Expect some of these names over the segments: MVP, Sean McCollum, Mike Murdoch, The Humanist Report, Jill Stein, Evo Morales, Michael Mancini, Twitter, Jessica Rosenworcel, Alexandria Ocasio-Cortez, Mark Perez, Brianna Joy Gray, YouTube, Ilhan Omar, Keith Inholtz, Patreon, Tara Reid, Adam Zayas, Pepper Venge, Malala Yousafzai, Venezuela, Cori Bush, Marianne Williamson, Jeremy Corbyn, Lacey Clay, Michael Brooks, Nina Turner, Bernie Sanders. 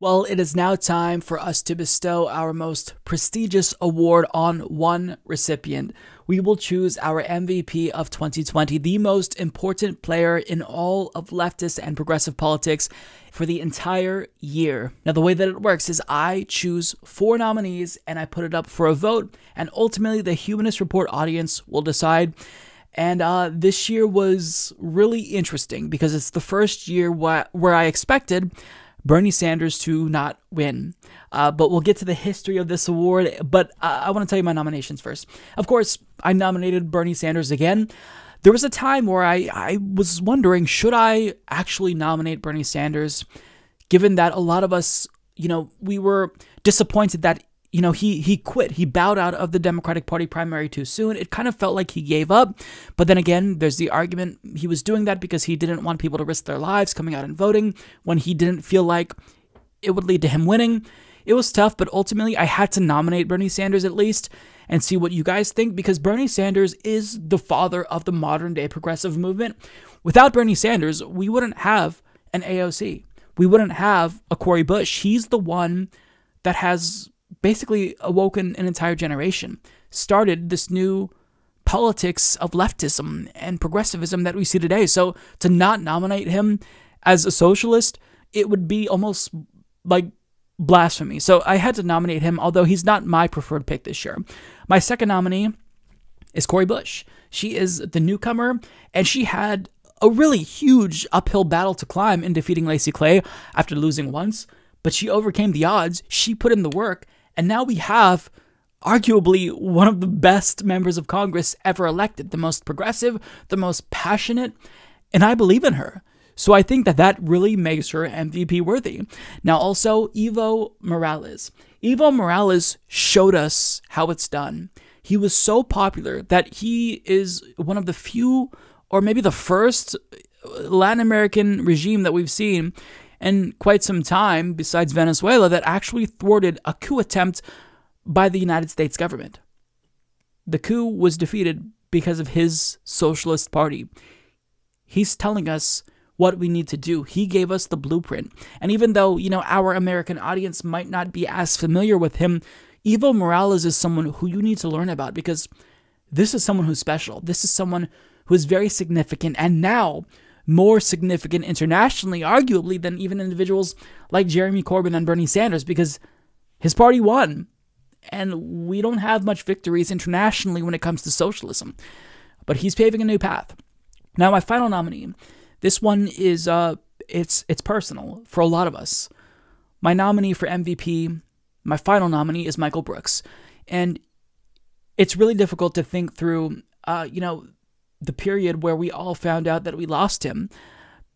Well, it is now time for us to bestow our most prestigious award on one recipient. We will choose our MVP of 2020, the most important player in all of leftist and progressive politics for the entire year. Now, the way that it works is I choose 4 nominees and I put it up for a vote, and ultimately the Humanist Report audience will decide. And this year was really interesting because it's the first year where I expected Bernie Sanders to not win. But we'll get to the history of this award. But I want to tell you my nominations first. Of course, I nominated Bernie Sanders again. There was a time where I was wondering, should I actually nominate Bernie Sanders, given that a lot of us, you know, we were disappointed that, you know, he quit. He bowed out of the Democratic Party primary too soon. It kind of felt like he gave up. But then again, there's the argument he was doing that because he didn't want people to risk their lives coming out and voting when he didn't feel like it would lead to him winning. It was tough, but ultimately I had to nominate Bernie Sanders at least and see what you guys think, because Bernie Sanders is the father of the modern day progressive movement. Without Bernie Sanders, we wouldn't have an AOC. We wouldn't have a Cori Bush. He's the one that has basically awoken an entire generation, started this new politics of leftism and progressivism that we see today. So to not nominate him as a socialist, it would be almost like blasphemy. So I had to nominate him, although he's not my preferred pick this year. My second nominee is Cori Bush. She is the newcomer, and she had a really huge uphill battle to climb in defeating Lacey Clay after losing once, but she overcame the odds. She put in the work. And now we have arguably one of the best members of Congress ever elected, the most progressive, the most passionate, and I believe in her. So I think that that really makes her MVP worthy. Now also, Evo Morales. Evo Morales showed us how it's done. He was so popular that he is one of the few, or maybe the first, Latin American regime that we've seen in quite some time, besides Venezuela, that actually thwarted a coup attempt by the United States government. The coup was defeated because of his socialist party. He's telling us what we need to do. He gave us the blueprint. And even though, you know, our American audience might not be as familiar with him, Evo Morales is someone who you need to learn about, because this is someone who's special. This is someone who is very significant, and now more significant internationally, arguably, than even individuals like Jeremy Corbyn and Bernie Sanders, because his party won. And we don't have much victories internationally when it comes to socialism. But he's paving a new path. Now, my final nominee. This one is, it's personal for a lot of us. My nominee for MVP, my final nominee, is Michael Brooks. And it's really difficult to think through, you know, the period where we all found out that we lost him,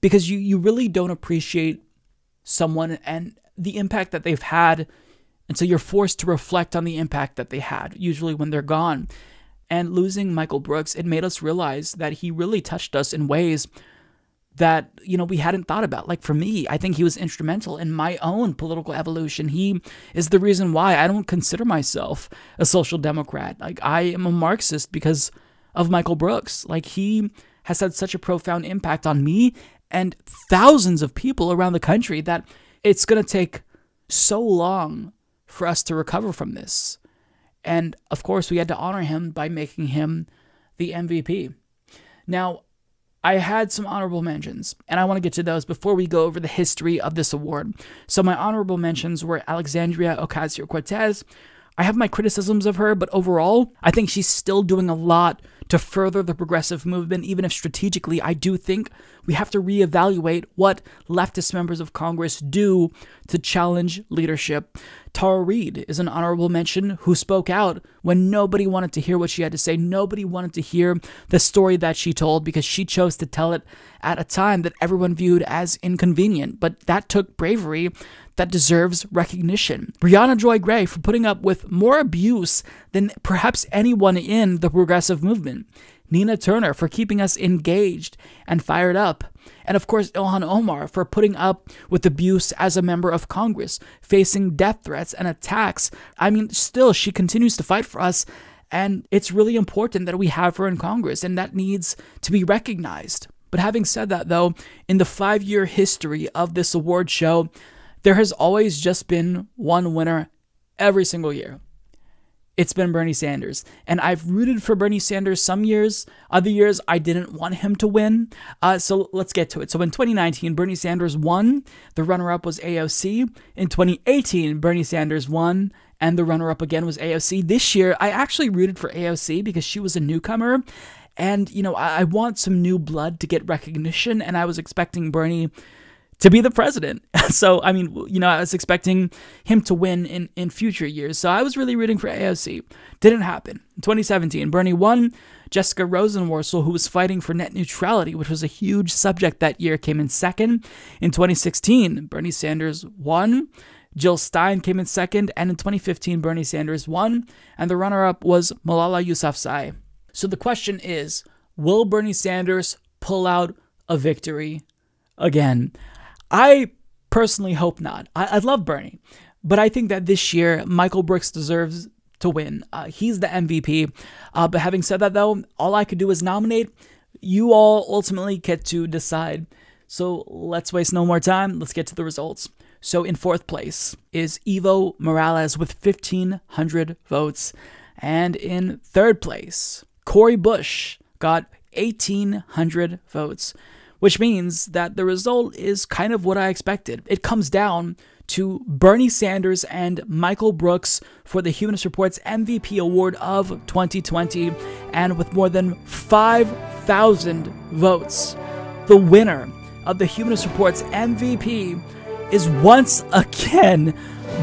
because you really don't appreciate someone and the impact that they've had, and so you're forced to reflect on the impact that they had, usually when they're gone. And losing Michael Brooks, it made us realize that he really touched us in ways that, you know, we hadn't thought about. Like for me, I think he was instrumental in my own political evolution. He is the reason why I don't consider myself a social democrat. Like, I am a Marxist because of Michael Brooks. Like, he has had such a profound impact on me and thousands of people around the country that it's going to take so long for us to recover from this. And of course, we had to honor him by making him the MVP. Now, I had some honorable mentions, and I want to get to those before we go over the history of this award. So my honorable mentions were Alexandria Ocasio-Cortez. I have my criticisms of her, but overall, I think she's still doing a lot to further the progressive movement, even if strategically I do think we have to reevaluate what leftist members of Congress do to challenge leadership. Tara Reid is an honorable mention, who spoke out when nobody wanted to hear what she had to say. Nobody wanted to hear the story that she told, because she chose to tell it at a time that everyone viewed as inconvenient. But that took bravery that deserves recognition. Brianna Joy Gray, for putting up with more abuse than perhaps anyone in the progressive movement. Nina Turner, for keeping us engaged and fired up. And of course, Ilhan Omar, for putting up with abuse as a member of Congress, facing death threats and attacks. I mean, still, she continues to fight for us And it's really important that we have her in Congress, and that needs to be recognized. But having said that, though, in the 5-year history of this award show, there has always just been one winner every single year. It's been Bernie Sanders. And I've rooted for Bernie Sanders some years. Other years, I didn't want him to win. So let's get to it. So in 2019, Bernie Sanders won. The runner-up was AOC. In 2018, Bernie Sanders won. And the runner-up again was AOC. This year, I actually rooted for AOC because she was a newcomer. And, you know, I want some new blood to get recognition. And I was expecting Bernie to be the president. So, I mean, you know, I was expecting him to win in future years. So I was really rooting for AOC. Didn't happen. In 2017, Bernie won. Jessica Rosenworcel, who was fighting for net neutrality, which was a huge subject that year, came in second. In 2016, Bernie Sanders won. Jill Stein came in second. And in 2015, Bernie Sanders won. And the runner-up was Malala Yousafzai. So the question is, will Bernie Sanders pull out a victory again? I personally hope not. I love Bernie, but I think that this year, Michael Brooks deserves to win. He's the MVP. But having said that, though, all I could do is nominate. You all ultimately get to decide. So let's waste no more time. Let's get to the results. So in 4th place is Evo Morales with 1,500 votes. And in 3rd place, Cori Bush got 1,800 votes. Which means that the result is kind of what I expected. It comes down to Bernie Sanders and Michael Brooks for the Humanist Report's MVP award of 2020. And with more than 5,000 votes, the winner of the Humanist Report's MVP is once again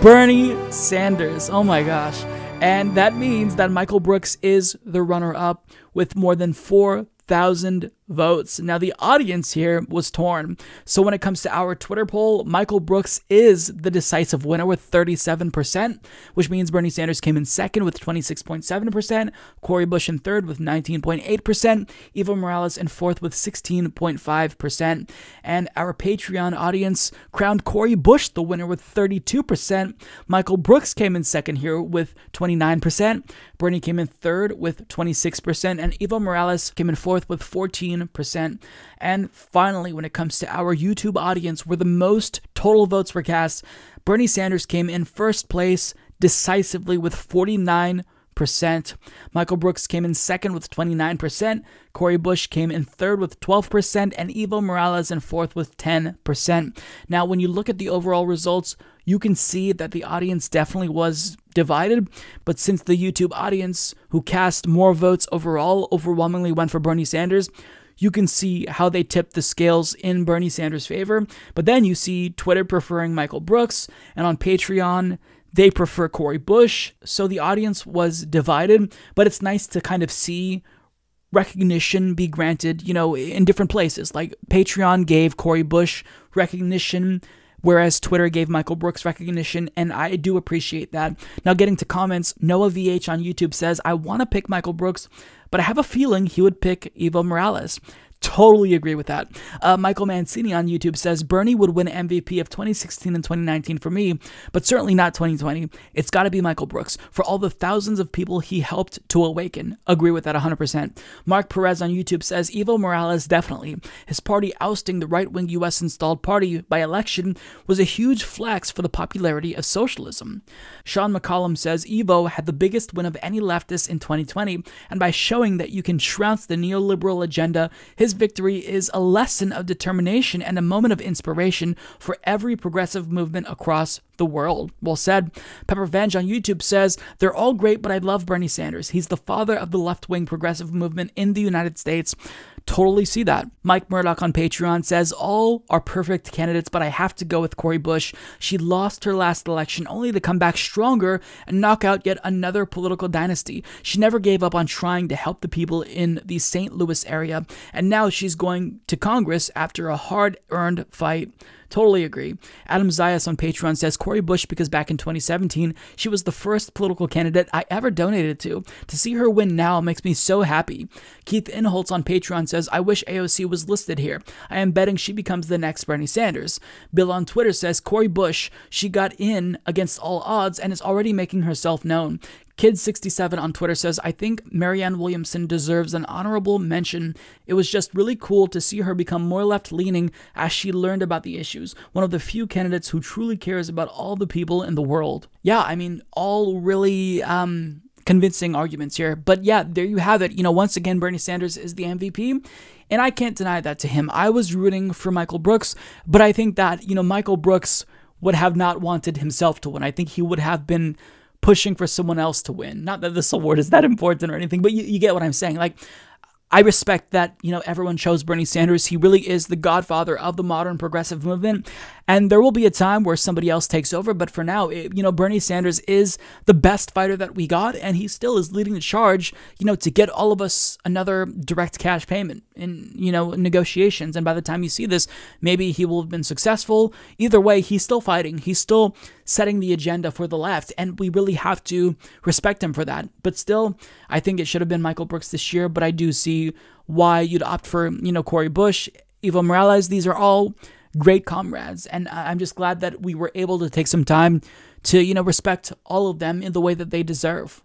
Bernie Sanders. Oh my gosh. And that means that Michael Brooks is the runner-up with more than 4,000 votes. Now, the audience here was torn. So when it comes to our Twitter poll, Michael Brooks is the decisive winner with 37%, which means Bernie Sanders came in second with 26.7%, Cori Bush in third with 19.8%, Evo Morales in fourth with 16.5%, and our Patreon audience crowned Cori Bush the winner with 32%, Michael Brooks came in second here with 29%, Bernie came in third with 26%, and Evo Morales came in fourth with 14%. And finally, when it comes to our YouTube audience, where the most total votes were cast, Bernie Sanders came in 1st place decisively with 49%. Michael Brooks came in 2nd with 29%. Cori Bush came in 3rd with 12%. And Evo Morales in 4th with 10%. Now, when you look at the overall results, you can see that the audience definitely was divided, but since the YouTube audience who cast more votes overall overwhelmingly went for Bernie Sanders, you can see how they tipped the scales in Bernie Sanders' favor. But then you see Twitter preferring Michael Brooks, and on Patreon, they prefer Cori Bush. So the audience was divided, but it's nice to kind of see recognition be granted, you know, in different places. Like Patreon gave Cori Bush recognition, whereas Twitter gave Michael Brooks recognition, and I do appreciate that. Now, getting to comments, Noah VH on YouTube says, I want to pick Michael Brooks, but I have a feeling he would pick Evo Morales. Totally agree with that. Michael Mancini on YouTube says, Bernie would win MVP of 2016 and 2019 for me, but certainly not 2020. It's got to be Michael Brooks for all the thousands of people he helped to awaken. Agree with that 100%. Mark Perez on YouTube says, Evo Morales, definitely. His party ousting the right-wing U.S. installed party by election was a huge flex for the popularity of socialism. Sean McCollum says, Evo had the biggest win of any leftist in 2020, and by showing that you can trounce the neoliberal agenda, his victory is a lesson of determination and a moment of inspiration for every progressive movement across the world. Well said. Pepper Venge on YouTube says, they're all great, but I love Bernie Sanders. He's the father of the left-wing progressive movement in the United States. Totally see that. Mike Murdoch on Patreon says, all are perfect candidates, but I have to go with Cori Bush. She lost her last election only to come back stronger and knock out yet another political dynasty. She never gave up on trying to help the people in the St. Louis area, and now she's going to Congress after a hard-earned fight. Totally agree. Adam Zayas on Patreon says, Cori Bush, because back in 2017, she was the first political candidate I ever donated to. To see her win now makes me so happy. Keith Inholtz on Patreon says, I wish AOC was listed here. I am betting she becomes the next Bernie Sanders. Bill on Twitter says, Cori Bush, she got in against all odds and is already making herself known. Kid67 on Twitter says, I think Marianne Williamson deserves an honorable mention. It was just really cool to see her become more left-leaning as she learned about the issues. One of the few candidates who truly cares about all the people in the world. Yeah, I mean, all really convincing arguments here. But yeah, there you have it. You know, once again, Bernie Sanders is the MVP. And I can't deny that to him. I was rooting for Michael Brooks, but I think that, you know, Michael Brooks would have not wanted himself to win. I think he would have been pushing for someone else to win. Not that this award is that important or anything, but you get what I'm saying. Like, I respect that, you know, everyone chose Bernie Sanders. He really is the godfather of the modern progressive movement. And there will be a time where somebody else takes over. But for now, you know, Bernie Sanders is the best fighter that we got. And he still is leading the charge, you know, to get all of us another direct cash payment in, you know, negotiations. And by the time you see this, maybe he will have been successful. Either way, he's still fighting. He's still setting the agenda for the left, and we really have to respect him for that. But still, I think it should have been Michael Brooks this year, but I do see why you'd opt for, you know, Cori Bush, Evo Morales. These are all great comrades, and I'm just glad that we were able to take some time to, you know, respect all of them in the way that they deserve.